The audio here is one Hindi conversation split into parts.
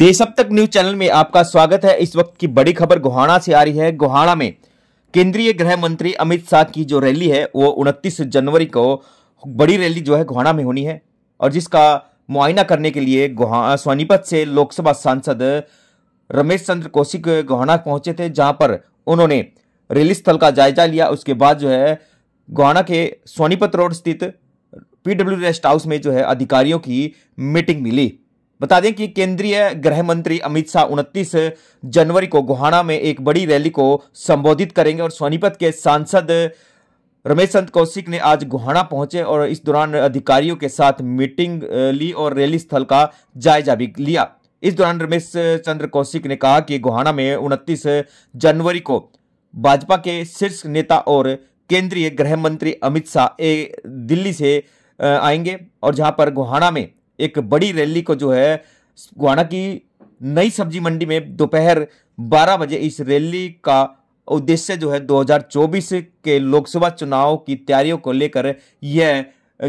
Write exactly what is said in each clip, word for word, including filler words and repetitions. देश अब तक न्यूज चैनल में आपका स्वागत है। इस वक्त की बड़ी खबर गोहाना से आ रही है। गोहाना में केंद्रीय गृह मंत्री अमित शाह की जो रैली है वो उनतीस जनवरी को बड़ी रैली जो है गोहाना में होनी है, और जिसका मुआयना करने के लिए गोहाना सोनीपत से लोकसभा सांसद रमेश चंद्र कौशिक गोहाना पहुंचे थे, जहां पर उन्होंने रैली स्थल का जायजा लिया। उसके बाद जो है गोहाना के सोनीपत रोड स्थित पीडब्ल्यू रेस्ट हाउस में जो है अधिकारियों की मीटिंग मिली। बता दें कि केंद्रीय गृह मंत्री अमित शाह उनतीस जनवरी को गोहाना में एक बड़ी रैली को संबोधित करेंगे, और सोनीपत के सांसद रमेश चंद्र कौशिक ने आज गोहाना पहुंचे और इस दौरान अधिकारियों के साथ मीटिंग ली और रैली स्थल का जायजा भी लिया। इस दौरान रमेश चंद्र कौशिक ने कहा कि गोहाना में उनतीस जनवरी को भाजपा के शीर्ष नेता और केंद्रीय गृह मंत्री अमित शाह दिल्ली से आएंगे, और जहां पर गोहाना में एक बड़ी रैली को जो है गोहाना की नई सब्जी मंडी में दोपहर बारह बजे इस रैली का उद्देश्य जो है दो हज़ार चौबीस के लोकसभा चुनाव की तैयारियों को लेकर यह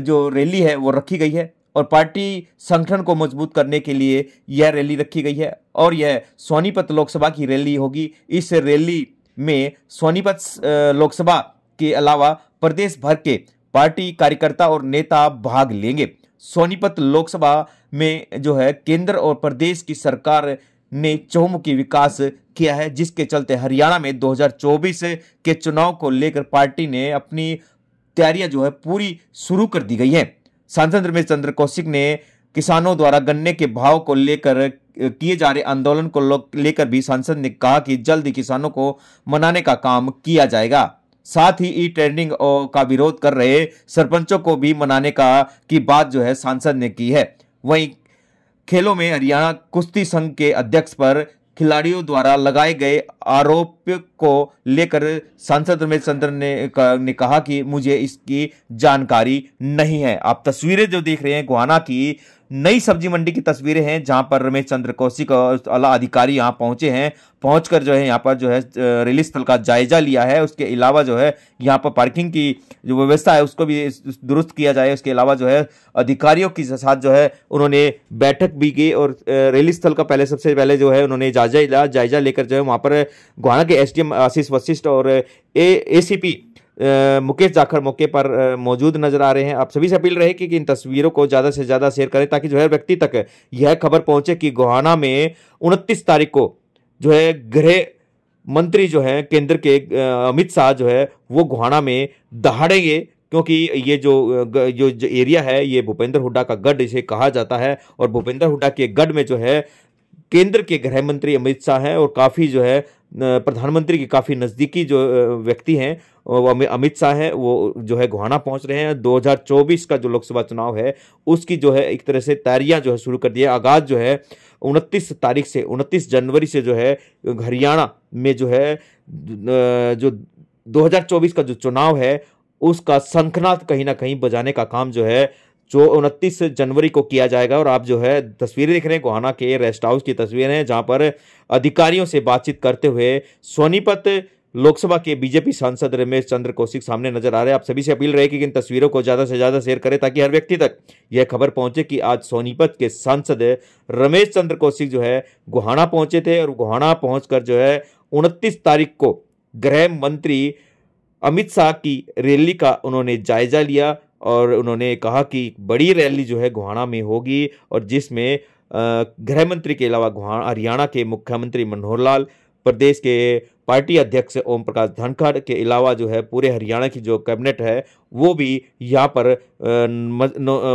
जो रैली है वो रखी गई है, और पार्टी संगठन को मजबूत करने के लिए यह रैली रखी गई है। और यह सोनीपत लोकसभा की रैली होगी। इस रैली में सोनीपत लोकसभा के अलावा प्रदेश भर के पार्टी कार्यकर्ता और नेता भाग लेंगे। सोनीपत लोकसभा में जो है केंद्र और प्रदेश की सरकार ने चहुमुखी विकास किया है, जिसके चलते हरियाणा में दो हज़ार चौबीस के चुनाव को लेकर पार्टी ने अपनी तैयारियां जो है पूरी शुरू कर दी गई है। सांसद रमेश चंद्र कौशिक ने किसानों द्वारा गन्ने के भाव को लेकर किए जा रहे आंदोलन को लेकर भी सांसद ने कहा कि जल्द ही किसानों को मनाने का काम किया जाएगा। साथ ही ई ट्रेडिंग का विरोध कर रहे सरपंचों को भी मनाने का की बात जो है सांसद ने की है। वहीं खेलों में हरियाणा कुश्ती संघ के अध्यक्ष पर खिलाड़ियों द्वारा लगाए गए आरोप को लेकर सांसद रमेश चंद्र ने, ने कहा कि मुझे इसकी जानकारी नहीं है। आप तस्वीरें जो देख रहे हैं गोहाना की नई सब्जी मंडी की तस्वीरें हैं, जहां पर रमेश चंद्र कौशिक और आला अधिकारी यहां पहुंचे हैं। पहुंचकर जो है यहां पर जो है रिलीज स्थल का जायजा लिया है। उसके अलावा जो है यहां पर पार्किंग की जो व्यवस्था है उसको भी दुरुस्त किया जाए। उसके अलावा जो है अधिकारियों के साथ जो है उन्होंने बैठक भी की, और रिलीज स्थल का पहले सबसे पहले जो है उन्होंने जायजा लिया। जायजा लेकर जो है वहाँ पर गोहाना के S D M Ashish Vashishth और A C P Mukesh Jakhar मौके पर मौजूद नजर आ रहे हैं। आप सभी से अपील रहे कि, कि इन तस्वीरों को ज़्यादा से ज़्यादा शेयर करें, ताकि जो है व्यक्ति तक यह खबर पहुंचे कि गोहाना में उनतीस तारीख को जो है गृह मंत्री जो है केंद्र के अमित शाह जो है वो गोहाना में दहाड़ेंगे, क्योंकि ये जो जो, जो एरिया है ये भूपेंद्र हुड्डा का गढ़ इसे कहा जाता है, और भूपेंद्र हुड्डा के गढ़ में जो है केंद्र के गृह मंत्री अमित शाह हैं, और काफ़ी जो है प्रधानमंत्री की काफ़ी नज़दीकी जो व्यक्ति हैं वो अमित शाह हैं, वो जो है गोहाना पहुंच रहे हैं। दो हज़ार चौबीस का जो लोकसभा चुनाव है उसकी जो है एक तरह से तैयारियां जो है शुरू कर दी है। आगाज़ जो है उनतीस तारीख से उनतीस जनवरी से जो है हरियाणा में जो है जो दो हज़ार चौबीस का जो चुनाव है उसका शंखनाद कहीं ना कहीं बजाने का काम जो है जो उनतीस जनवरी को किया जाएगा। और आप जो है तस्वीरें देख रहे हैं गोहाना के रेस्ट हाउस की तस्वीरें हैं, जहां पर अधिकारियों से बातचीत करते हुए सोनीपत लोकसभा के बीजेपी सांसद रमेश चंद्र कौशिक सामने नजर आ रहे हैं। आप सभी से अपील रहे कि इन तस्वीरों को ज़्यादा से ज़्यादा शेयर करें, ताकि हर व्यक्ति तक यह खबर पहुंचे कि आज सोनीपत के सांसद रमेश चंद्र कौशिक जो है गोहाना पहुंचे थे, और गोहाना पहुँच जो है उनतीस तारीख को गृह मंत्री अमित शाह की रैली का उन्होंने जायजा लिया, और उन्होंने कहा कि बड़ी रैली जो है गोहाना में होगी, और जिसमें गृह मंत्री के अलावा गोहाना हरियाणा के मुख्यमंत्री मनोहर लाल, प्रदेश के पार्टी अध्यक्ष ओम प्रकाश धनखड़ के अलावा जो है पूरे हरियाणा की जो कैबिनेट है वो भी यहाँ पर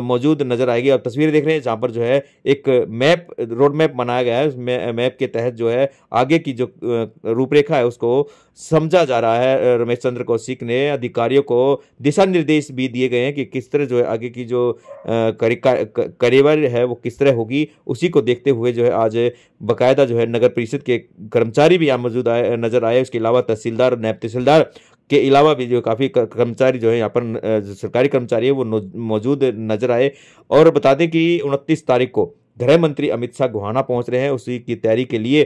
मौजूद नजर आएगी। आप तस्वीरें देख रहे हैं जहाँ पर जो है एक मैप रोड मैप बनाया गया है, उस मैप के तहत जो है आगे की जो रूपरेखा है उसको समझा जा रहा है। रमेश चंद्र कौशिक ने अधिकारियों को दिशा निर्देश भी दिए गए हैं कि किस तरह जो है आगे की जो कार्यवाही है वो किस तरह होगी। उसी को देखते हुए जो है आज बाकायदा जो है नगर परिषद के कर्मचारी भी यहाँ मौजूद आए नजर आए। उसके अलावा तहसीलदार, नायब तहसीलदार के अलावा भी जो काफ़ी कर्मचारी जो है यहाँ पर सरकारी कर्मचारी है वो मौजूद नजर आए। और बता दें कि उनतीस तारीख को गृह मंत्री अमित शाह गोहाना पहुंच रहे हैं, उसी की तैयारी के लिए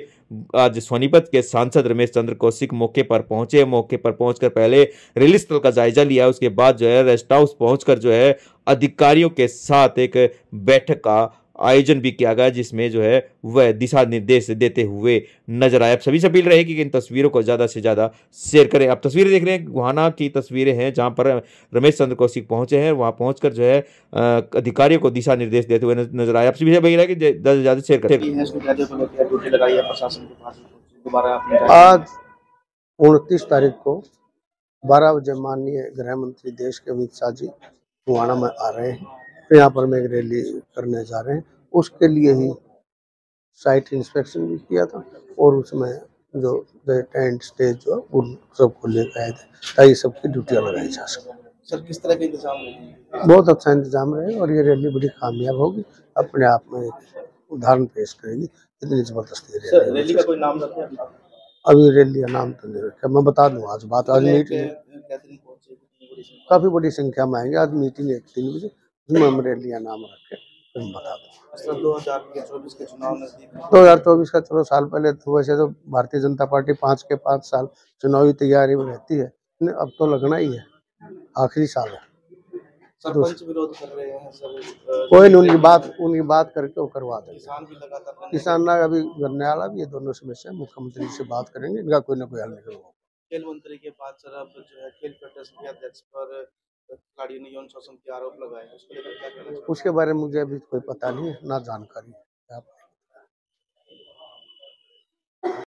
आज सोनीपत के सांसद रमेश चंद्र कौशिक मौके पर पहुंचे। मौके पर पहुंचकर पहले रैली स्थल का जायजा लिया, उसके बाद जो है रेस्ट हाउस पहुंचकर जो है अधिकारियों के साथ एक बैठक का आयोजन भी किया गया, जिसमें जो है वह दिशा निर्देश देते हुए नजर आए। अब सभी से अपील रहेगी कि इन तस्वीरों को ज़्यादा से ज़्यादा शेयर करें। आप तस्वीरें देख रहे हैं, गोहाना की तस्वीरें हैं जहां पर रमेश चंद्र कौशिक पहुंचे हैं। वहां पहुंचकर जो है अधिकारियों को दिशा निर्देश देते हुए नजर आए। आप सभी से अपील है कि ज़्यादा से ज़्यादा शेयर करें। आज उनतीस तारीख को बारह बजे माननीय गृह मंत्री देश के अमित शाह जी गोहाना में आ रहे हैं, तो यहाँ पर मेघ रैली करने जा रहे हैं। उसके लिए ही साइट इंस्पेक्शन भी किया था और उसमें जो टेंट स्टेज जो उन सबको लेकर आए थे ताकि सबकी ड्यूटियाँ लगाई जा सकें। सर, किस तरह के इंतजाम रहे? बहुत अच्छा इंतजाम रहे और ये रैली बड़ी कामयाब होगी, अपने आप में एक उदाहरण पेश करेगी। इतनी जबरदस्ती रैली का कोई नाम रखा? अभी रैली का नाम तो नहीं रखा, मैं बता दूँ। आज बात आज मीटिंग काफ़ी बड़ी संख्या में आएंगे। आज मीटिंग एक तीन बजे लिया नाम रखे तुम बता दो। दो हजार चौबीस के चुनाव दो हजार चौबीस का चलो साल पहले तो वैसे तो भारतीय जनता पार्टी पाँच के पाँच साल चुनावी तैयारी में रहती है, अब तो लगना ही है, आखिरी साल है। सरपंच विरोध कर रहे हैं सर, कोई नहीं, उनकी बात उनकी बात करके वो करवा देंगे। किसान भी लगातार किसान ना अभी गन्ने वाला भी, ये दोनों समस्या मुख्यमंत्री से बात करेंगे, इनका कोई ना कोई हल निकलवा। खेल मंत्री के बाद सर अब जो है खेल फेडरेशन के अध्यक्ष पर खिलाड़ियों ने यौन शोषण के आरोप लगाए, उसके बारे में मुझे अभी कोई पता नहीं है, ना जानकारी है।